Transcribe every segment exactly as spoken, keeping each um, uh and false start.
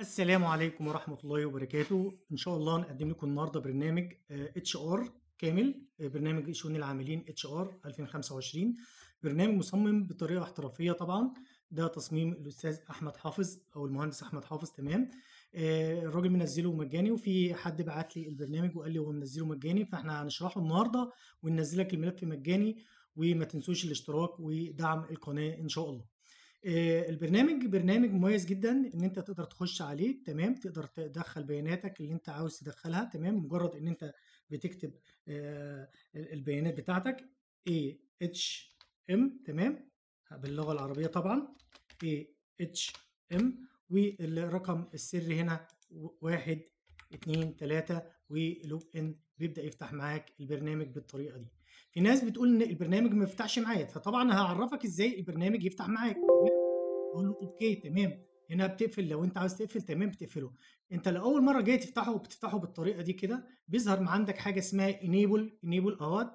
السلام عليكم ورحمة الله وبركاته. إن شاء الله نقدم لكم النهاردة برنامج اتش ار كامل، برنامج شؤون العاملين اتش ار ألفين وخمسة وعشرين، برنامج مصمم بطريقة احترافية. طبعا ده تصميم الأستاذ أحمد حافظ أو المهندس أحمد حافظ. تمام، الراجل منزله مجاني، وفي حد بعت لي البرنامج وقال لي هو منزله مجاني، فاحنا هنشرحه النهاردة وننزل لك الملف مجاني، وما تنسوش الاشتراك ودعم القناة إن شاء الله. البرنامج برنامج مميز جدا ان انت تقدر تخش عليه. تمام، تقدر تدخل بياناتك اللي انت عاوز تدخلها. تمام، مجرد ان انت بتكتب البيانات بتاعتك ايه اتش ام، تمام، باللغه العربيه طبعا ايه اتش ام، والرقم السري هنا واحد اتنين تلاتة، ولوج ان بيبدا يفتح معاك البرنامج بالطريقه دي. في ناس بتقول ان البرنامج ما يفتحش معايا، فطبعا هعرفك ازاي البرنامج يفتح معاك. اقول له اوكي تمام، هنا بتقفل لو انت عاوز تقفل. تمام، بتقفله. انت لو اول مره جاي تفتحه وبتفتحه بالطريقه دي كده، بيظهر عندك حاجه اسمها enable enable اهوت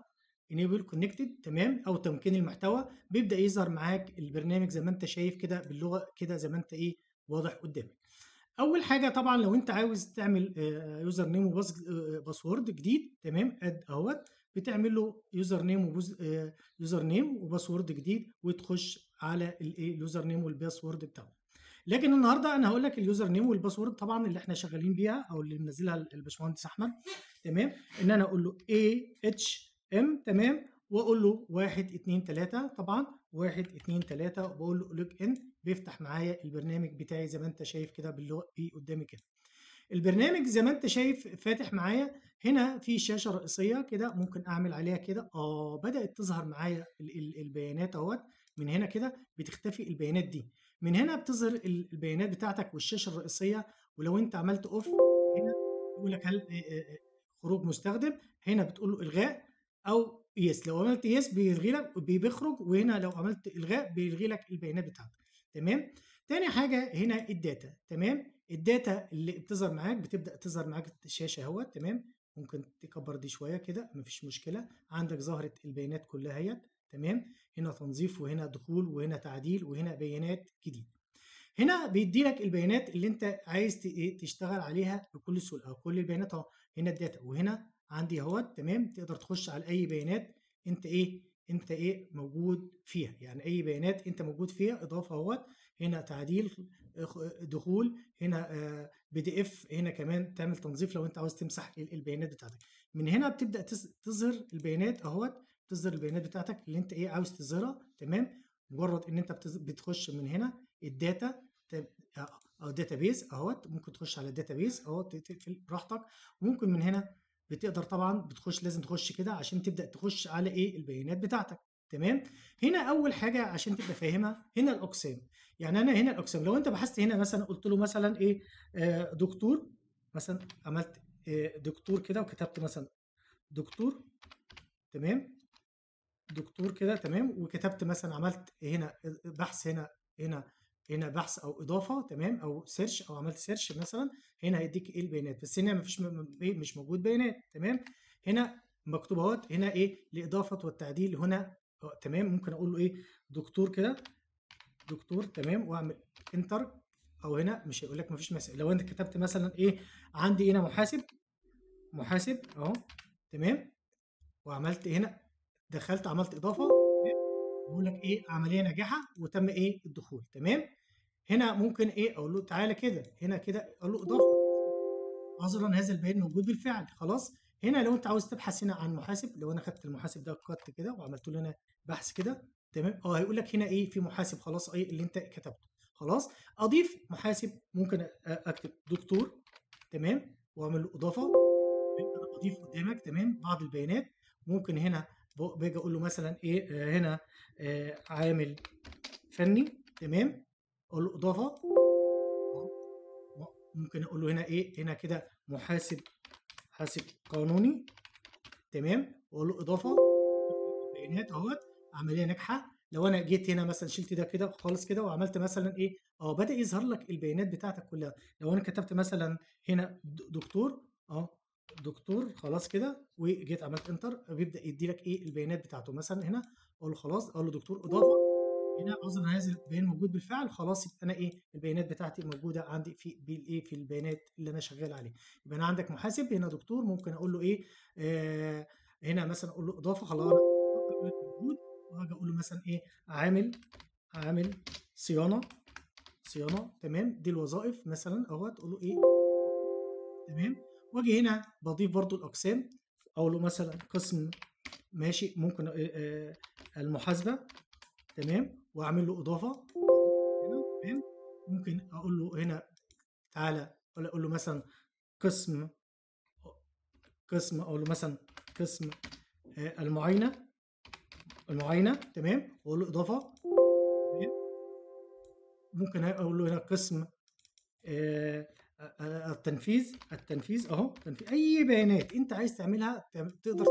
enable connected، تمام، او تمكين المحتوى. بيبدا يظهر معاك البرنامج زي ما انت شايف كده باللغه كده، زي ما انت ايه واضح قدامك. اول حاجه طبعا لو انت عاوز تعمل يوزر نيم وباسورد جديد، تمام، اد اهوت بتعمل له يوزر نيم وبوز يوزر نيم وباسورد جديد، وتخش على اليوزر نيم والباسورد بتاعه. لكن النهارده انا هقول لك اليوزر نيم والباسورد طبعا اللي احنا شغالين بيها او اللي منزلها الباشمهندس احمد. تمام، ان انا اقول له ايه اتش ام، تمام، واقول له واحد اتنين تلاتة، طبعا واحد اتنين تلاتة، وبقول له لوج ان، بيفتح معايا البرنامج بتاعي زي ما انت شايف كده باللغه ايه قدامي كده. البرنامج زي ما انت شايف فاتح معايا هنا في شاشه رئيسيه كده، ممكن اعمل عليها كده. اه بدات تظهر معايا البيانات اهوت من هنا كده، بتختفي البيانات دي من هنا، بتظهر البيانات بتاعتك والشاشه الرئيسيه. ولو انت عملت اوف هنا بيقول لك هل خروج مستخدم، هنا بتقول له الغاء او يس، لو عملت يس بيلغي لك بيخرج، وهنا لو عملت الغاء بيلغي لك البيانات بتاعتك. تمام، تاني حاجه هنا الداتا. تمام، الداتا اللي بتظهر معاك بتبدا تظهر معاك الشاشه اهوت. تمام، ممكن تكبر دي شويه كده مفيش مشكله، عندك ظهرت البيانات كلها اهي. تمام، هنا تنظيف، وهنا دخول، وهنا تعديل، وهنا بيانات جديد. هنا بيدي لك البيانات اللي انت عايز تشتغل عليها بكل سهوله، كل البيانات اهو. هنا الداتا، وهنا عندي اهوت. تمام، تقدر تخش على اي بيانات انت ايه انت ايه موجود فيها، يعني اي بيانات انت موجود فيها. اضافه اهوت، هنا تعديل، دخول، هنا بي دي اف، هنا كمان تعمل تنظيف لو انت عاوز تمسح البيانات بتاعتك. من هنا بتبدا تظهر البيانات اهوت، تظهر البيانات بتاعتك اللي انت ايه عاوز تظهرها. تمام، مجرد ان انت بتخش من هنا الداتا او داتا بيز اهوت، ممكن تخش على الداتا بيز اهوت تقفل براحتك. وممكن من هنا بتقدر طبعا بتخش، لازم تخش كده عشان تبدا تخش على ايه البيانات بتاعتك. تمام، هنا اول حاجه عشان تبقى فاهمها هنا الاقسام، يعني انا هنا الاقسام لو انت بحثت هنا مثلا قلت له مثلا ايه آه دكتور، مثلا عملت آه دكتور كده وكتبت مثلا دكتور، تمام، دكتور كده، تمام، وكتبت مثلا عملت هنا بحث، هنا هنا هنا بحث او اضافه، تمام، او سيرش، او عملت سيرش مثلا، هنا هيديك ايه البيانات، بس هنا مفيش مش موجود بيانات. تمام، هنا مكتوب اهوت، هنا ايه الاضافه والتعديل هنا. تمام، ممكن اقول له ايه دكتور كده، دكتور، تمام، واعمل انتر، او هنا مش هيقول لك مفيش مسائل. لو انت كتبت مثلا ايه عندي هنا محاسب، محاسب اهو، تمام، وعملت هنا دخلت عملت اضافه، بيقول لك ايه عمليه ناجحه وتم ايه الدخول. تمام، هنا ممكن ايه اقول له تعالى كده، هنا كده اقول له اضافه، عذرا هذا البيان موجود بالفعل. خلاص، هنا لو انت عاوز تبحث هنا عن محاسب، لو انا خدت المحاسب ده كت كده وعملت له هنا بحث كده، تمام، اه هيقول لك هنا ايه في محاسب. خلاص، ايه اللي انت كتبته. خلاص، اضيف محاسب، ممكن اكتب دكتور، تمام، واعمل له اضافه، اضيف قدامك، تمام، بعض البيانات. ممكن هنا باجي اقول له مثلا ايه هنا آه عامل فني، تمام، اقول له اضافه، ممكن اقول له هنا ايه هنا كده محاسب، محاسب قانوني، تمام، واقول له اضافه، بيانات اهوت، عمليه ناجحه. لو انا جيت هنا مثلا شلت ده كده خالص كده وعملت مثلا ايه اه بدا يظهر لك البيانات بتاعتك كلها. لو انا كتبت مثلا هنا دكتور اه دكتور، خلاص كده، وجيت عملت انتر، بيبدا يدي لك ايه البيانات بتاعته. مثلا هنا اقول له خلاص، اقول له دكتور اضافه، هنا اظن هذا البيان موجود بالفعل. خلاص يبقى انا ايه البيانات بتاعتي موجوده عندي في بالايه في البيانات اللي انا شغال عليه. يبقى انا عندك محاسب هنا دكتور، ممكن اقول له ايه آه هنا مثلا اقول له اضافه، خلاص موجود. وهاجي اقول له مثلا ايه عامل عامل صيانه صيانه تمام، دي الوظائف مثلا اهوت، اقول له ايه تمام. واجي هنا بضيف برضو الاقسام، اقول له مثلا قسم ماشي ممكن آه المحاسبه تمام، واعمل له اضافه تمام. ممكن اقول له هنا تعالى، ولا اقول له مثلا قسم قسم اقول له مثلا قسم آه المعاينه المعاينه تمام، واقول له اضافه تمام. ممكن اقول له هنا قسم آه التنفيذ التنفيذ اهو تنفيذ. اي بيانات انت عايز تعملها تقدر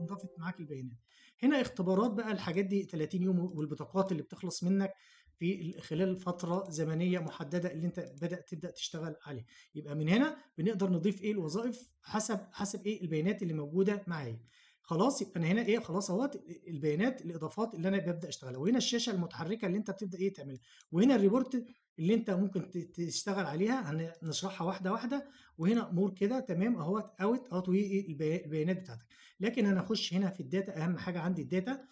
انضافت معاك البيانات. هنا اختبارات بقى، الحاجات دي ثلاثين يوم، والبطاقات اللي بتخلص منك في خلال فتره زمنيه محدده اللي انت بدأ تبدا تشتغل عليه. يبقى من هنا بنقدر نضيف ايه الوظائف حسب حسب ايه البيانات اللي موجوده معايا. خلاص يبقى انا هنا ايه خلاص اهوت البيانات الاضافات اللي انا ببدا اشتغلها، وهنا الشاشه المتحركه اللي انت بتبدا ايه تعملها، وهنا الريبورت اللي انت ممكن تشتغل عليها هنشرحها واحده واحده، وهنا مور كده تمام اهوت اوت اهوت البيانات بتاعتك. لكن انا اخش هنا في الداتا، اهم حاجه عندي الداتا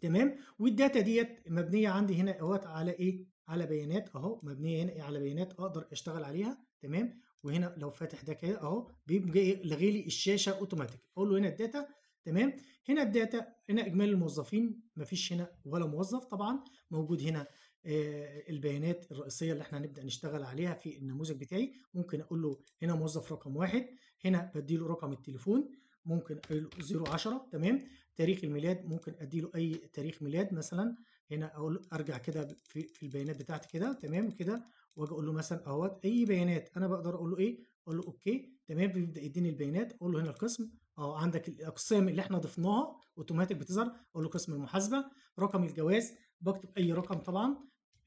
تمام. والداتا ديت مبنيه عندي هنا اهوت على ايه على بيانات اهو، مبنيه هنا على بيانات اقدر اشتغل عليها تمام. وهنا لو فاتح ده كده اهو بيجي لغي لي الشاشه اوتوماتيك. اقول له هنا الداتا تمام، هنا الداتا هنا اجمالي الموظفين مفيش هنا ولا موظف طبعا موجود. هنا آه البيانات الرئيسيه اللي احنا هنبدا نشتغل عليها في النموذج بتاعي. ممكن اقول له هنا موظف رقم واحد، هنا بديله رقم التليفون، ممكن اقول له صفر عشرة تمام. تاريخ الميلاد ممكن اديله اي تاريخ ميلاد مثلا. هنا اقول ارجع كده في, في البيانات بتاعتي كده تمام كده، واجي اقول له مثلا اهوت اي بيانات انا بقدر اقول له ايه، اقول له اوكي تمام، بيبدا يديني البيانات. اقول له هنا القسم اه عندك الاقسام اللي احنا ضفناها اوتوماتيك بتظهر. اقول له قسم المحاسبه، رقم الجواز بكتب اي رقم طبعا.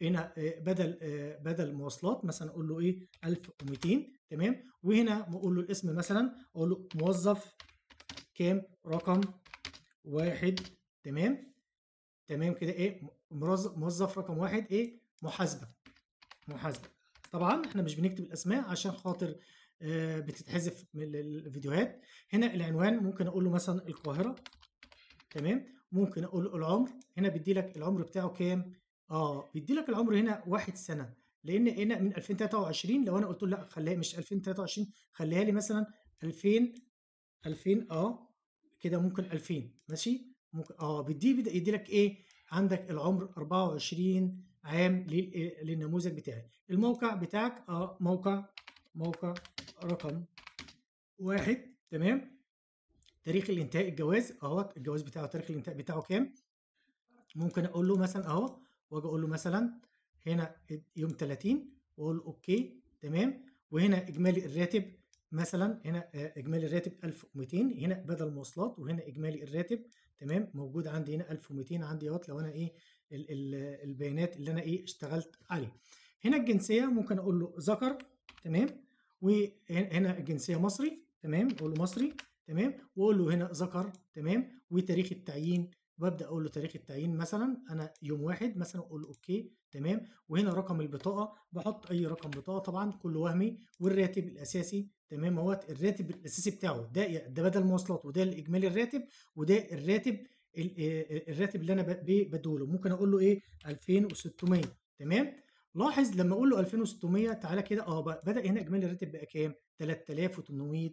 هنا بدل بدل مواصلات مثلا اقول له ايه ألف ومئتين تمام. وهنا بقول له الاسم مثلا، اقول له موظف كام رقم واحد تمام تمام كده ايه موظف رقم واحد ايه محاسبه محاسبه طبعا احنا مش بنكتب الاسماء عشان خاطر آه بتتحذف من الفيديوهات. هنا العنوان ممكن اقول له مثلا القاهره تمام. ممكن اقول له العمر، هنا بيدي لك العمر بتاعه كام، اه بيدي لك العمر هنا واحد سنه، لان هنا من ألفين وثلاثة وعشرين. لو انا قلت له لا خليها مش ألفين وثلاثة وعشرين، خليها لي مثلا ألفين ألفين اه كده ممكن ألفين ماشي. ممكن اه بيدي بدا يدي لك ايه عندك العمر أربعة وعشرين عام للنموذج بتاعي. الموقع بتاعك اه موقع موقع رقم واحد تمام. تاريخ الانتهاء الجواز اهوت الجواز بتاعه تاريخ الانتهاء بتاعه كام. ممكن اقول له مثلا اهو، واجي اقول له مثلا هنا يوم ثلاثين، واقول له اوكي تمام. وهنا اجمالي الراتب مثلا، هنا اجمالي الراتب ألف ومئتين، هنا بدل مواصلات، وهنا اجمالي الراتب تمام موجود عندي هنا ألف ومئتين عندي اهوت. لو انا ايه ال ال البيانات اللي انا ايه اشتغلت عليه. هنا الجنسيه ممكن اقول له ذكر تمام، وهنا الجنسيه مصري تمام، اقول له مصري تمام، واقول له هنا ذكر تمام. وتاريخ التعيين وابدا اقول له تاريخ التعيين مثلا انا يوم واحد مثلا، اقول له اوكي تمام. وهنا رقم البطاقه، بحط اي رقم بطاقه طبعا كله وهمي. والراتب الاساسي تمام اهوت الراتب الاساسي بتاعه ده ده بدل مواصلات، وده الاجمالي الراتب، وده الراتب الراتب اللي انا بديهوله. ممكن اقول له ايه ألفين وستمية تمام. لاحظ لما اقول له ألفين وستمية تعالى كده اه بدا هنا اجمالي الراتب بقى كام ثلاثة آلاف وثمانمئة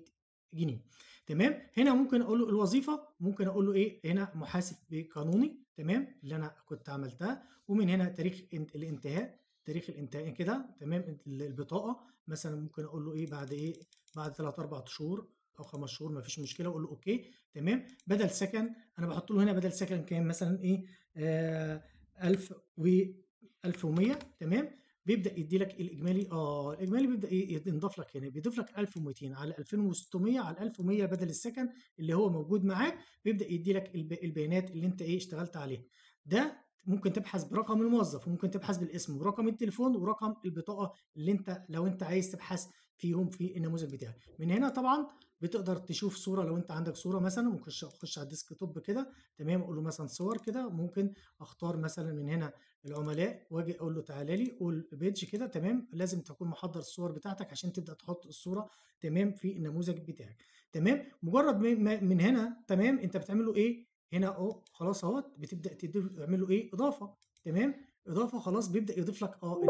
جنيه تمام. هنا ممكن اقول له الوظيفه، ممكن اقول له ايه هنا محاسب قانوني تمام اللي انا كنت عملتها. ومن هنا تاريخ الانتهاء تاريخ الانتهاء كده تمام. البطاقه مثلا ممكن اقول له ايه بعد ايه بعد ثلاثة أربعة شهور او خمس شهور مفيش مشكله، اقول له اوكي تمام. بدل سكن انا بحط له هنا بدل سكن كام مثلا ايه آه ألف و ألف ومئة تمام. بيبدا يدي لك الاجمالي اه الاجمالي بيبدا ينضاف لك هنا، بيضيف لك ألف ومئتين على ألفين وستمية على ألف ومئة بدل السكن اللي هو موجود معاك. بيبدا يدي لك البيانات اللي انت ايه اشتغلت عليها. ده ممكن تبحث برقم الموظف، وممكن تبحث بالاسم ورقم التليفون ورقم البطاقه اللي انت لو انت عايز تبحث فيهم في النموذج بتاعك. من هنا طبعا بتقدر تشوف صوره، لو انت عندك صوره مثلا ممكن اخش على الديسك توب كده، تمام، اقول له مثلا صور كده، ممكن اختار مثلا من هنا العملاء واجي اقول له تعالى لي قول بيدج كده، تمام. لازم تكون محضر الصور بتاعتك عشان تبدا تحط الصوره، تمام، في النموذج بتاعك، تمام. مجرد من هنا، تمام، انت بتعمل له ايه هنا؟ اهو خلاص اهوت بتبدا تعمل له ايه؟ اضافه، تمام، اضافه، خلاص بيبدا يضيف لك اه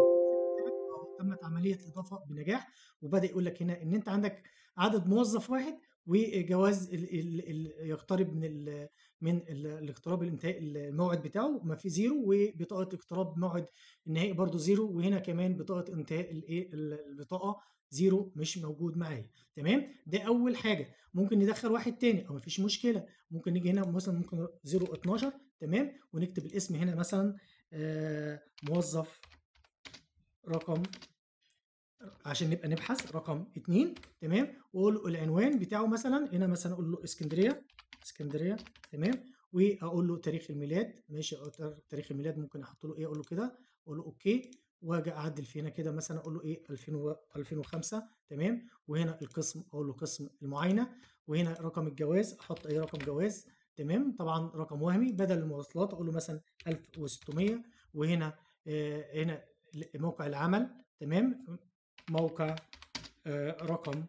تمت عمليه الاضافه بنجاح، وبدا يقول لك هنا ان انت عندك عدد موظف واحد وجواز ال ال ال يقترب من ال من ال الاقتراب الانتهاء الموعد بتاعه، ما في زيرو، وبطاقه اقتراب موعد النهائي برده زيرو، وهنا كمان بطاقه انتهاء الايه البطاقه زيرو مش موجود معايا، تمام. ده اول حاجه. ممكن ندخل واحد تاني او مفيش مشكله، ممكن نيجي هنا مثلا ممكن صفر اتناشر، تمام، ونكتب الاسم هنا مثلا آه موظف رقم عشان نبقى نبحث رقم اتنين، تمام، واقول له العنوان بتاعه مثلا هنا، مثلا اقول له اسكندريه اسكندريه، تمام، واقول له تاريخ الميلاد، ماشي، تاريخ الميلاد ممكن احط له ايه، اقول له كده، اقول له اوكي، واجي اعدل في هنا كده مثلا اقول له ايه ألفين وخمسة، تمام، وهنا القسم اقول له قسم المعاينه، وهنا رقم الجواز احط ايه رقم جواز، تمام، طبعا رقم وهمي، بدل المواصلات اقول له مثلا ألف وستمية، وهنا آه هنا موقع العمل، تمام، موقع آه رقم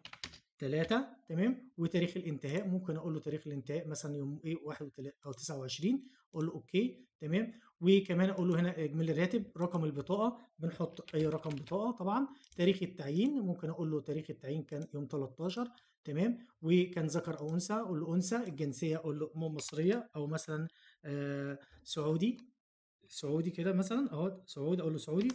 ثلاثة، تمام، وتاريخ الانتهاء ممكن اقول له تاريخ الانتهاء مثلا يوم ايه واحد او تسعة وعشرين، اقول له اوكي، تمام، وكمان اقول له هنا اجمالي الراتب، رقم البطاقه بنحط اي رقم بطاقه طبعا، تاريخ التعيين ممكن اقول له تاريخ التعيين كان يوم تلتاشر، تمام، وكان ذكر او انثى اقول له انثى، الجنسيه اقول له مصريه او مثلا آه سعودي سعودي كده مثلا اهو سعودي، اقول له سعودي،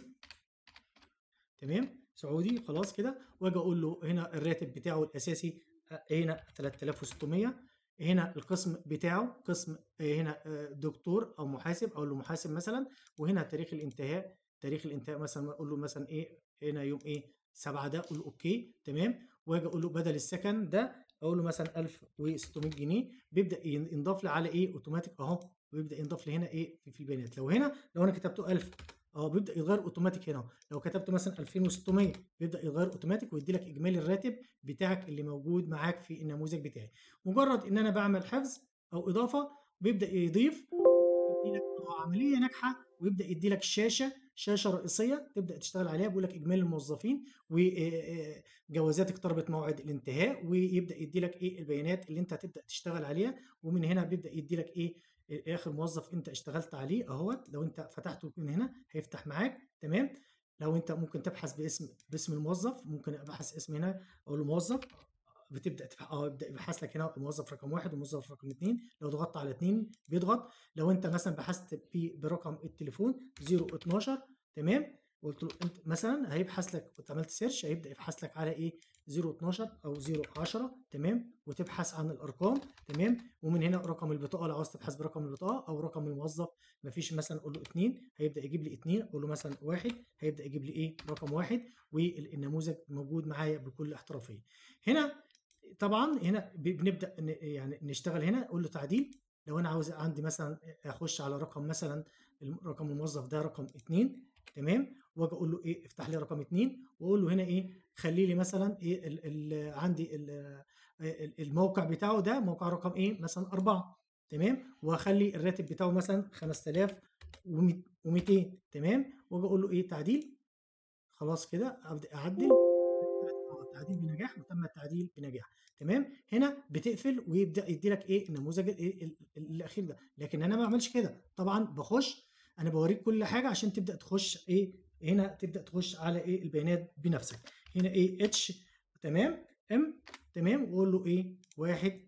تمام، سعودي، خلاص كده، واجي اقول له هنا الراتب بتاعه الاساسي هنا تلاتة آلاف وستمية، هنا القسم بتاعه قسم هنا دكتور او محاسب، اقول له محاسب مثلا، وهنا تاريخ الانتهاء تاريخ الانتهاء مثلا اقول له مثلا ايه هنا يوم ايه سبعة ده، اقول له اوكي، تمام، واجي اقول له بدل السكن ده اقول له مثلا ألف وستمية جنيه، بيبدا ينضاف لي على ايه اوتوماتيك اهو، ويبدا ينضاف لي هنا ايه في البيانات. لو هنا لو انا كتبته ألف اه بيبدا يتغير اوتوماتيك هنا، لو كتبت مثلا ألفين وستمية بيبدا يتغير اوتوماتيك ويدي لك اجمالي الراتب بتاعك اللي موجود معاك في النموذج بتاعي. مجرد ان انا بعمل حفظ او اضافه بيبدا يضيف يدي لك عمليه ناجحه، ويبدا يدي لك شاشه شاشه رئيسيه تبدا تشتغل عليها، بيقول لك اجمالي الموظفين وجوازات اقتربت موعد الانتهاء، ويبدا يدي لك ايه البيانات اللي انت هتبدا تشتغل عليها، ومن هنا بيبدا يدي لك ايه اخر موظف انت اشتغلت عليه اهوت. لو انت فتحته من هنا هيفتح معاك، تمام. لو انت ممكن تبحث باسم باسم الموظف، ممكن ابحث اسم هنا اقول له موظف، بتبدا اه يبدا يبحث لك هنا الموظف رقم واحد والموظف رقم اتنين، لو ضغطت على اتنين بيضغط. لو انت مثلا بحثت برقم التليفون صفر اتناشر، تمام، قلت له انت مثلا هيبحث لك، كنت عملت سيرش هيبدا يبحث لك على ايه صفر اتناشر او صفر عشرة، تمام، وتبحث عن الارقام، تمام، ومن هنا رقم البطاقه لو عاوز تبحث برقم البطاقه او رقم الموظف مفيش مثلا اقول له اتنين هيبدا يجيب لي اتنين، اقول له مثلا واحد هيبدا يجيب لي ايه رقم واحد، والنموذج موجود معايا بكل احترافيه. هنا طبعا هنا بنبدا يعني نشتغل هنا، اقول له تعديل، لو انا عاوز عندي مثلا اخش على رقم مثلا رقم الموظف ده رقم اتنين، تمام، واجي اقول له ايه افتح لي رقم اتنين، واقول له هنا ايه خلي لي مثلا ايه ال ال عندي ال الموقع بتاعه ده موقع رقم ايه مثلا اربعة، تمام، واخلي الراتب بتاعه مثلا خمسة آلاف ومتين، تمام، واجي اقول له ايه تعديل، خلاص كده، ابدا اعدل، تعديل بنجاح، وتم التعديل بنجاح، تمام. هنا بتقفل ويبدا يدي لك ايه النموذج ايه الاخير ده. لكن انا ما بعملش كده طبعا، بخش انا بوريك كل حاجه عشان تبدا تخش ايه هنا تبدا تخش على ايه البيانات بنفسك. هنا ايه اتش، تمام، ام، تمام، واقول له ايه واحد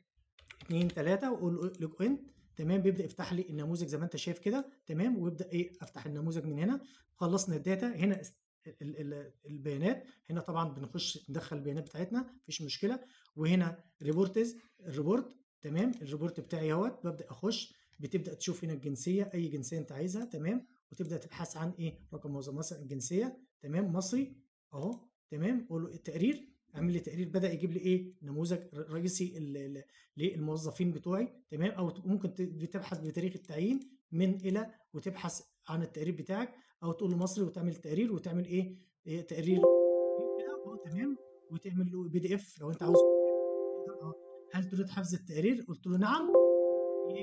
اتنين تلاتة، واقول له لوج ان، تمام، بيبدا يفتح لي النموذج زي ما انت شايف كده، تمام، ويبدا ايه افتح النموذج من هنا. خلصنا الداتا هنا البيانات، هنا طبعا بنخش ندخل البيانات بتاعتنا مفيش مشكله، وهنا ريبورتز الريبورت، تمام، الريبورت بتاعي اهوت، ببدا اخش، بتبدا تشوف هنا الجنسيه اي جنسيه انت عايزها، تمام، وتبدا تبحث عن ايه رقم موظف مثلا الجنسيه، تمام، مصري اهو، تمام، قول له التقرير، اعمل لي تقرير، بدا يجيب لي ايه نموذج رئيسي للموظفين بتوعي، تمام، او ممكن بتبحث بتاريخ التعيين من الى وتبحث عن التقرير بتاعك، او تقول له مصري وتعمل تقرير وتعمل ايه, إيه تقرير كده اهو تمام، وتعمل له بي دي اف لو انت عاوز. هل تريد حفظ التقرير؟ قلت له نعم،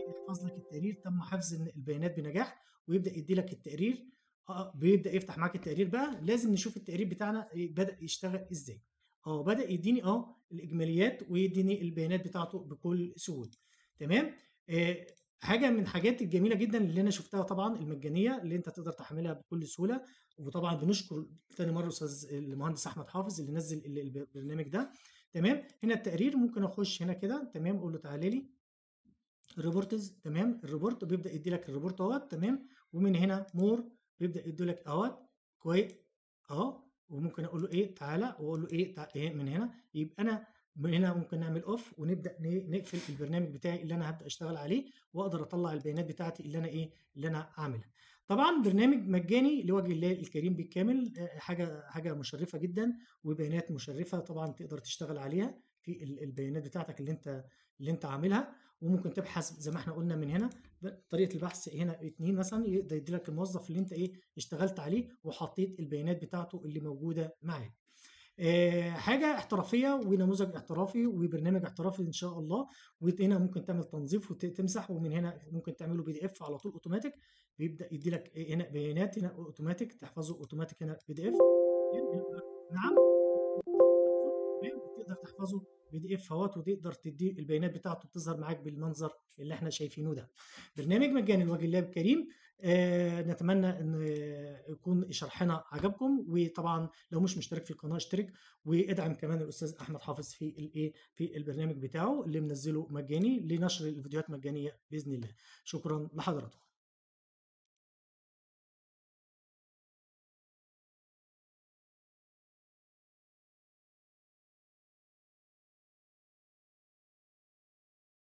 يحفظ لك التقرير. تم حفظ البيانات بنجاح ويبدا يدي لك التقرير. اه بيبدا يفتح معاك التقرير بقى. لازم نشوف التقرير بتاعنا بدا يشتغل ازاي. اه بدا يديني اه الاجماليات ويديني البيانات بتاعته بكل سهوله. تمام. آه حاجه من الحاجات الجميله جدا اللي انا شفتها طبعا المجانيه اللي انت تقدر تحملها بكل سهوله. وطبعا بنشكر ثاني مره استاذ المهندس احمد حافظ اللي نزل البرنامج ده. تمام. هنا التقرير ممكن اخش هنا كده تمام، اقول له تعالى لي ريبورتز. تمام. الريبورت بيبدا يدي لك الريبورت اهوت. تمام. ومن هنا مور بيبدا يدي لك اهوت كويس اهو. وممكن اقول له ايه تعالى، واقول له ايه تعالى إيه من هنا. يبقى انا من هنا ممكن نعمل اوف ونبدا نقفل البرنامج بتاعي اللي انا هبدا اشتغل عليه، واقدر اطلع البيانات بتاعتي اللي انا ايه اللي انا عاملها. طبعا برنامج مجاني لوجه الله الكريم بالكامل، حاجه حاجه مشرفه جدا وبيانات مشرفه طبعا تقدر تشتغل عليها في البيانات بتاعتك اللي انت اللي انت عاملها. وممكن تبحث زي ما احنا قلنا من هنا طريقه البحث هنا اتنين مثلا، يقدر يدي لك الموظف اللي انت ايه اشتغلت عليه وحطيت البيانات بتاعته اللي موجوده معاك. اه حاجه احترافيه ونموذج احترافي وبرنامج احترافي ان شاء الله. وهنا ممكن تعمل تنظيف وتمسح، ومن هنا ممكن تعمله بي دي اف على طول اوتوماتيك. بيبدا يدي لك هنا بيانات هنا اوتوماتيك تحفظه اوتوماتيك هنا بي دي اف. نعم تقدر تحفظه بي دي اف اهوت، وتقدر تدي البيانات بتاعته بتظهر معاك بالمنظر اللي احنا شايفينه ده. برنامج مجاني لوجه الله الكريم. آه نتمنى ان يكون شرحنا عجبكم، وطبعا لو مش مشترك في القناه اشترك، وادعم كمان الاستاذ احمد حافظ في الايه في البرنامج بتاعه اللي منزله مجاني لنشر الفيديوهات مجانيه باذن الله. شكرا لحضراتكم.